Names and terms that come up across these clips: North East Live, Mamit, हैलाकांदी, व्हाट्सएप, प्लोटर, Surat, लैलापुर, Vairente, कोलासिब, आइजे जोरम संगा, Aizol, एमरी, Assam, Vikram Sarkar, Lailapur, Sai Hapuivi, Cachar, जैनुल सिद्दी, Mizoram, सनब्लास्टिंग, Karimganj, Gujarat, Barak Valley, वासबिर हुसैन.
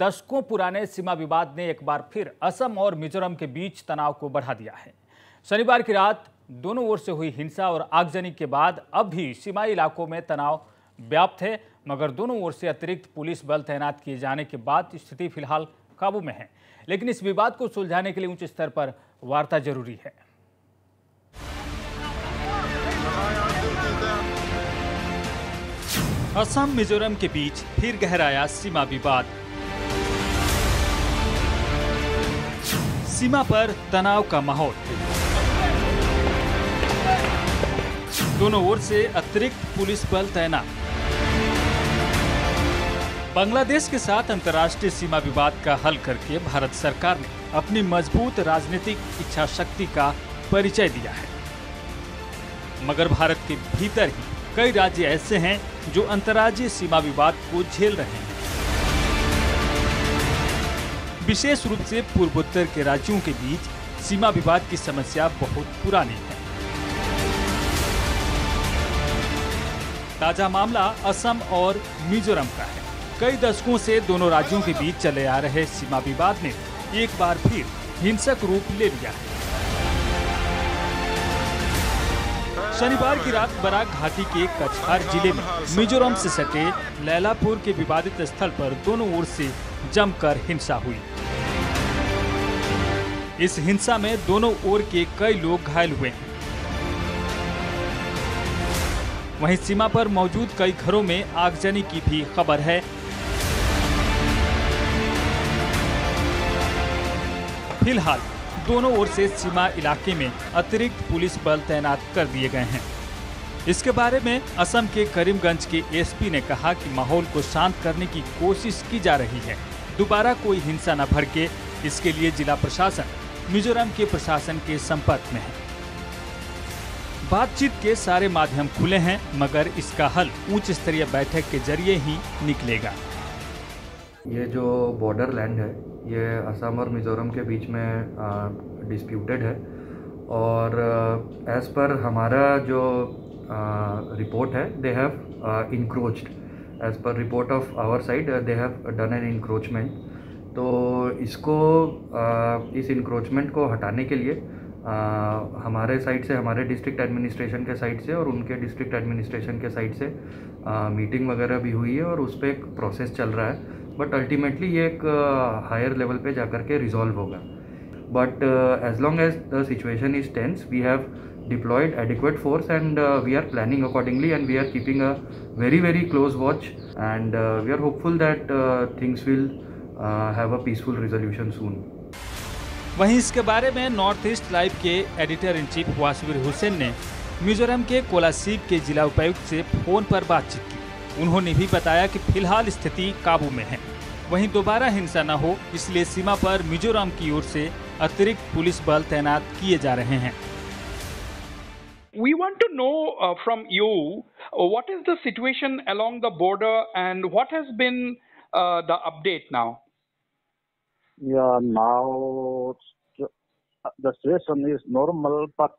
दशकों पुराने सीमा विवाद ने एक बार फिर असम और मिजोरम के बीच तनाव को बढ़ा दिया है। शनिवार की रात दोनों ओर से हुई हिंसा और आगजनी के बाद अब भी सीमाई इलाकों में तनाव व्याप्त है, मगर दोनों ओर से अतिरिक्त पुलिस बल तैनात किए जाने के बाद स्थिति फिलहाल काबू में है। लेकिन इस विवाद को सुलझाने के लिए उच्च स्तर पर वार्ता जरूरी है। असम मिजोरम के बीच फिर गहराया सीमा विवाद। सीमा पर तनाव का माहौल, दोनों ओर से अतिरिक्त पुलिस बल तैनात। बांग्लादेश के साथ अंतर्राष्ट्रीय सीमा विवाद का हल करके भारत सरकार ने अपनी मजबूत राजनीतिक इच्छा शक्ति का परिचय दिया है, मगर भारत के भीतर ही कई राज्य ऐसे हैं जो अंतर्राज्यीय सीमा विवाद को झेल रहे हैं। विशेष रूप से पूर्वोत्तर के राज्यों के बीच सीमा विवाद की समस्या बहुत पुरानी है। ताजा मामला असम और मिजोरम का है। कई दशकों से दोनों राज्यों के बीच चले आ रहे सीमा विवाद ने एक बार फिर हिंसक रूप ले लिया है। शनिवार की रात बराक घाटी के कछार जिले में मिजोरम से सटे लैलापुर के विवादित स्थल पर दोनों ओर से जमकर हिंसा हुई। इस हिंसा में दोनों ओर के कई लोग घायल हुए हैं। वहीं सीमा पर मौजूद कई घरों में आगजनी की भी खबर है। फिलहाल दोनों ओर से सीमा इलाके में अतिरिक्त पुलिस बल तैनात कर दिए गए हैं। इसके बारे में असम के करीमगंज के एसपी ने कहा कि माहौल को शांत करने की कोशिश की जा रही है। दोबारा कोई हिंसा न भड़के, इसके लिए जिला प्रशासन मिजोरम के प्रशासन के संपर्क में है। बातचीत के सारे माध्यम खुले हैं, मगर इसका हल उच्च स्तरीय बैठक के जरिए ही निकलेगा। ये जो बॉर्डर लैंड है ये असम और मिजोरम के बीच में डिस्प्यूटेड है और एज़ पर हमारा जो रिपोर्ट है they have encroached. As per report of our side they have done an encroachment. तो इसको इस इंक्रोचमेंट को हटाने के लिए हमारे साइड से, हमारे डिस्ट्रिक्ट एडमिनिस्ट्रेशन के साइड से और उनके डिस्ट्रिक्ट एडमिनिस्ट्रेशन के साइड से मीटिंग वगैरह भी हुई है और उस पर एक प्रोसेस चल रहा है। बट अल्टीमेटली ये एक हायर लेवल पे जाकर के रिजॉल्व होगा। But as long as the situation is tense we have deployed adequate force and we are planning accordingly and we are keeping a very very close watch and we are hopeful that things will have a peaceful resolution soon. वहीं इसके बारे में North East live के editor in chief वासबिर हुसैन ने मिजोरम के कोलासिब के जिला उपायुक्त से फोन पर बातचीत की। उन्होंने भी बताया कि फिलहाल स्थिति काबू में है। वहीं दोबारा हिंसा न हो इसलिए सीमा पर मिजोरम की ओर से अतिरिक्त पुलिस बल तैनात किए जा रहे हैं। We want to know from you what is the situation along the border and what has been the update now? Yeah, now the situation is normal, but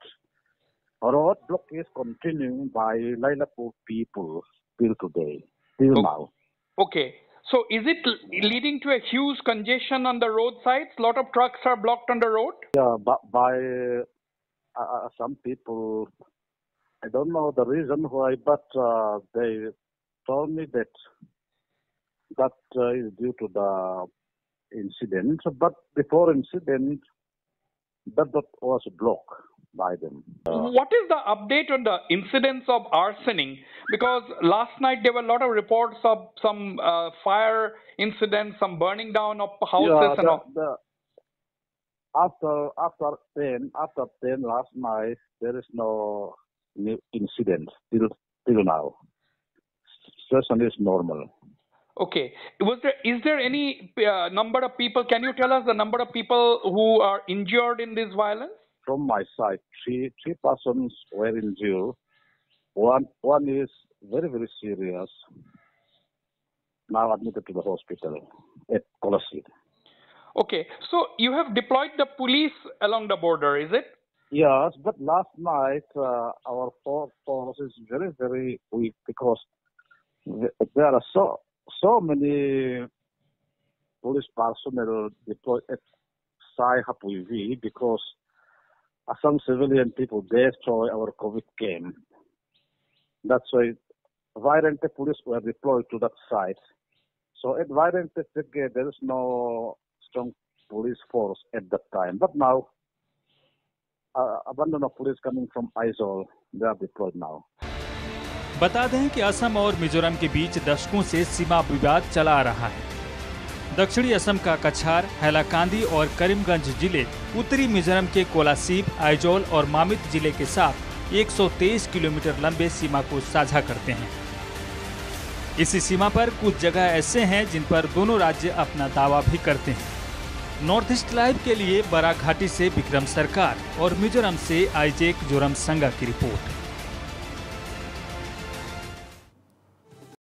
roadblock is continuing by Lailapur people. Till today, till now. Okay. So is it leading to a huge congestion on the roadsides? Lot of trucks are blocked on the road? Yeah, but by some people, I don't know the reason why, but they told me that is due to the incident. But before incident, that was blocked by them. What is the update on the incidents of arsoning? Because last night there were a lot of reports of some fire incidents, some burning down of houses. Yeah, and all. After 10 last night, there is no new incident till now. Situation is normal. Okay. Is there any number of people? Can you tell us the number of people who are injured in this violence? From my side, three persons were injured. One is very, very serious. Now admitted to the hospital at Kolasib. Okay, so you have deployed the police along the border, is it? Yes, but last night our force is very, very weak because there are so many police personnel deployed at Sai Hapuivi because some civilian people destroy our COVID camp. That's why Vairente police were deployed to that site. So at Vairente, there is no strong police force at that time. But now, abundance of police coming from Aizol, they are deployed now. बता दें कि असम और मिजोरम के बीच दशकों से सीमा विवाद चला आ रहा है। दक्षिणी असम का कछार, हैलाकांदी और करीमगंज जिले उत्तरी मिजोरम के कोलासिब, आइजोल और मामित जिले के साथ 123 किलोमीटर लंबे सीमा को साझा करते हैं। इसी सीमा पर कुछ जगह ऐसे हैं जिन पर दोनों राज्य अपना दावा भी करते हैं। नॉर्थ ईस्ट लाइव के लिए बराक घाटी से विक्रम सरकार और मिजोरम से आइजे जोरम संगा की रिपोर्ट।